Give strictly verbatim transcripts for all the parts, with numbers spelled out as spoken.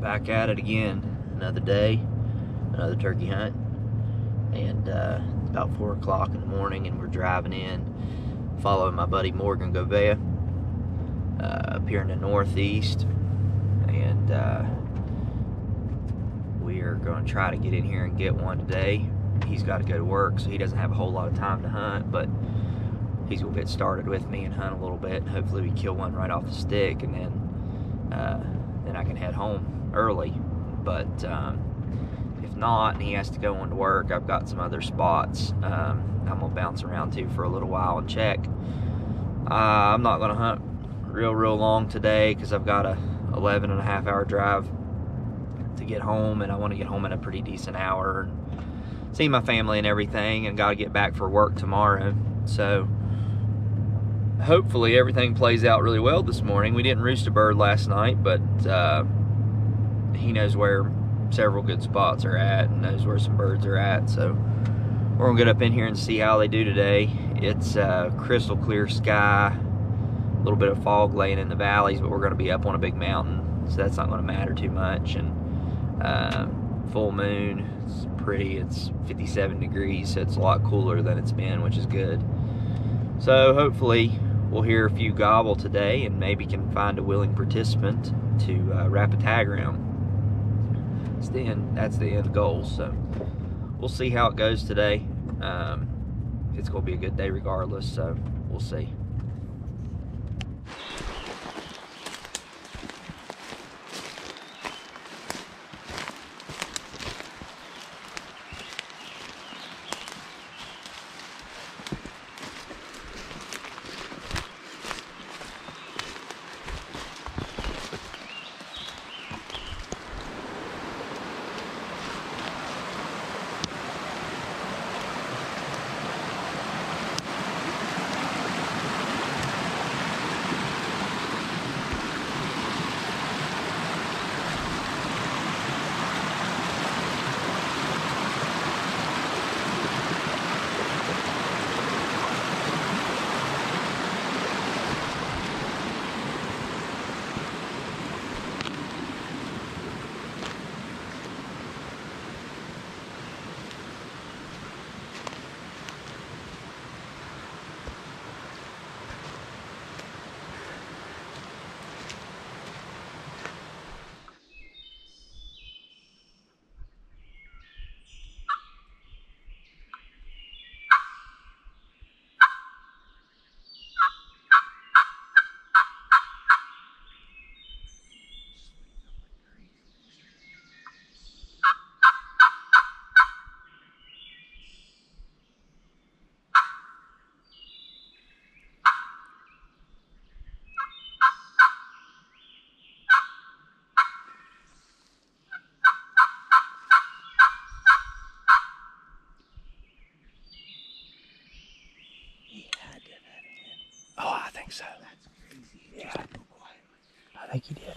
back at it again. Another day, another turkey hunt, and uh, it's about four o'clock in the morning, and we're driving in, following my buddy Morgan Govea uh, up here in the northeast, and uh, we are going to try to get in here and get one today. He's got to go to work, so he doesn't have a whole lot of time to hunt, but he's gonna get started with me and hunt a little bit. Hopefully we kill one right off the stick, and then uh, then I can head home early. But um, if not, and he has to go on to work, I've got some other spots um, I'm gonna bounce around to for a little while and check. Uh, I'm not gonna hunt real, real long today because I've got a eleven and a half hour drive to get home, and I wanna get home at a pretty decent hour and see my family and everything, and gotta get back for work tomorrow. So hopefully everything plays out really well this morning. We didn't roost a bird last night, but uh, he knows where several good spots are at and knows where some birds are at. So we're gonna get up in here and see how they do today. It's uh, crystal clear sky, a little bit of fog laying in the valleys, but we're gonna be up on a big mountain, so that's not gonna matter too much. And uh, full moon, it's pretty, it's fifty-seven degrees, so it's a lot cooler than it's been, which is good. So hopefully we'll hear a few gobble today and maybe can find a willing participant to uh, wrap a tag around. It's the end, that's the end goal, so we'll see how it goes today. Um, it's going to be a good day regardless, so we'll see. So that's crazy. Yeah. I think he did.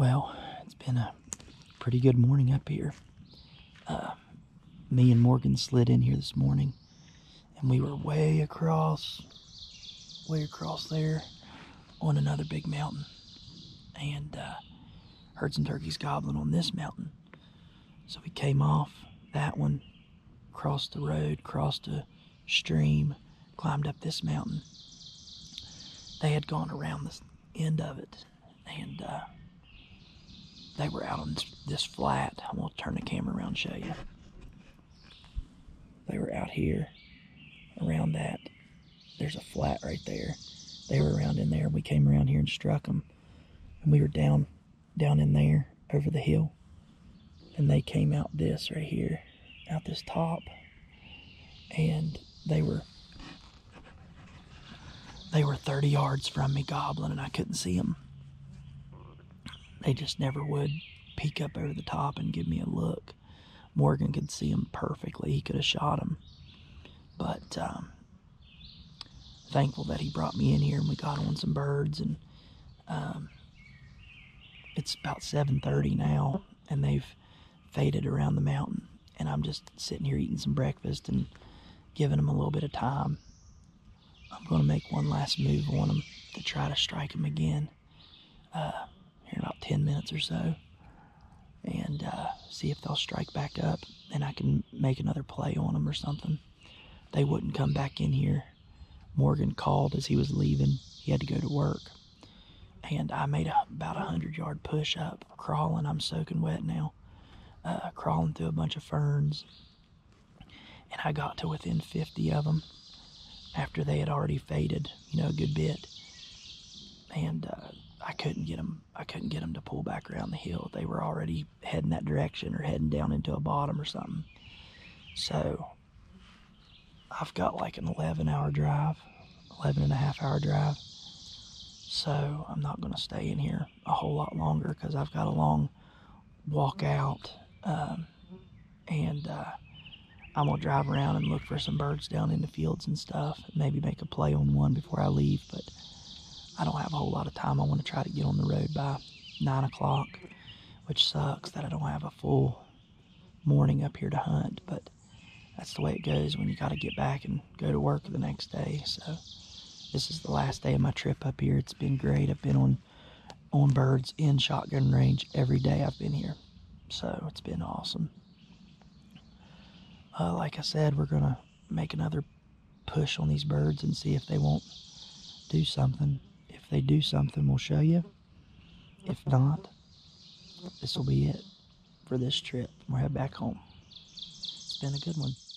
Well, it's been a pretty good morning up here. Uh, me and Morgan slid in here this morning, and we were way across, way across there on another big mountain. And uh, heard some turkeys gobbling on this mountain. So we came off that one, crossed the road, crossed a stream, climbed up this mountain. They had gone around this end of it, and uh, they were out on this, this flat. I'm gonna turn the camera around and show you. They were out here, around that. There's a flat right there. They were around in there. We came around here and struck them, and we were down, down in there over the hill, and they came out this right here, out this top, and they were they were thirty yards from me gobbling, and I couldn't see them. They just never would peek up over the top and give me a look. Morgan could see them perfectly. He could have shot them, but um, thankful that he brought me in here and we got on some birds. And um, it's about seven thirty now, and they've faded around the mountain, and I'm just sitting here eating some breakfast and giving them a little bit of time. I'm going to make one last move on them to try to strike them again uh, here in about ten minutes or so, and uh, see if they'll strike back up and I can make another play on them or something. They wouldn't come back in here. Morgan called as he was leaving. He had to go to work, and I made a, about a hundred yard push up, crawling. I'm soaking wet now, uh, crawling through a bunch of ferns, and I got to within fifty of them after they had already faded, you know, a good bit. And uh, I couldn't get them, I couldn't get them to pull back around the hill. They were already heading that direction or heading down into a bottom or something. So I've got like an eleven hour drive, eleven and a half hour drive. So I'm not gonna stay in here a whole lot longer because I've got a long walk out, um, and uh, I'm going to drive around and look for some birds down in the fields and stuff. Maybe make a play on one before I leave, but I don't have a whole lot of time. I want to try to get on the road by nine o'clock, which sucks that I don't have a full morning up here to hunt, but that's the way it goes when you got to get back and go to work the next day. So this is the last day of my trip up here. It's been great. I've been on, on birds in shotgun range every day I've been here, so it's been awesome. Uh, like I said, we're going to make another push on these birds and see if they won't do something. If they do something, we'll show you. If not, this will be it for this trip. We'll head back home. It's been a good one.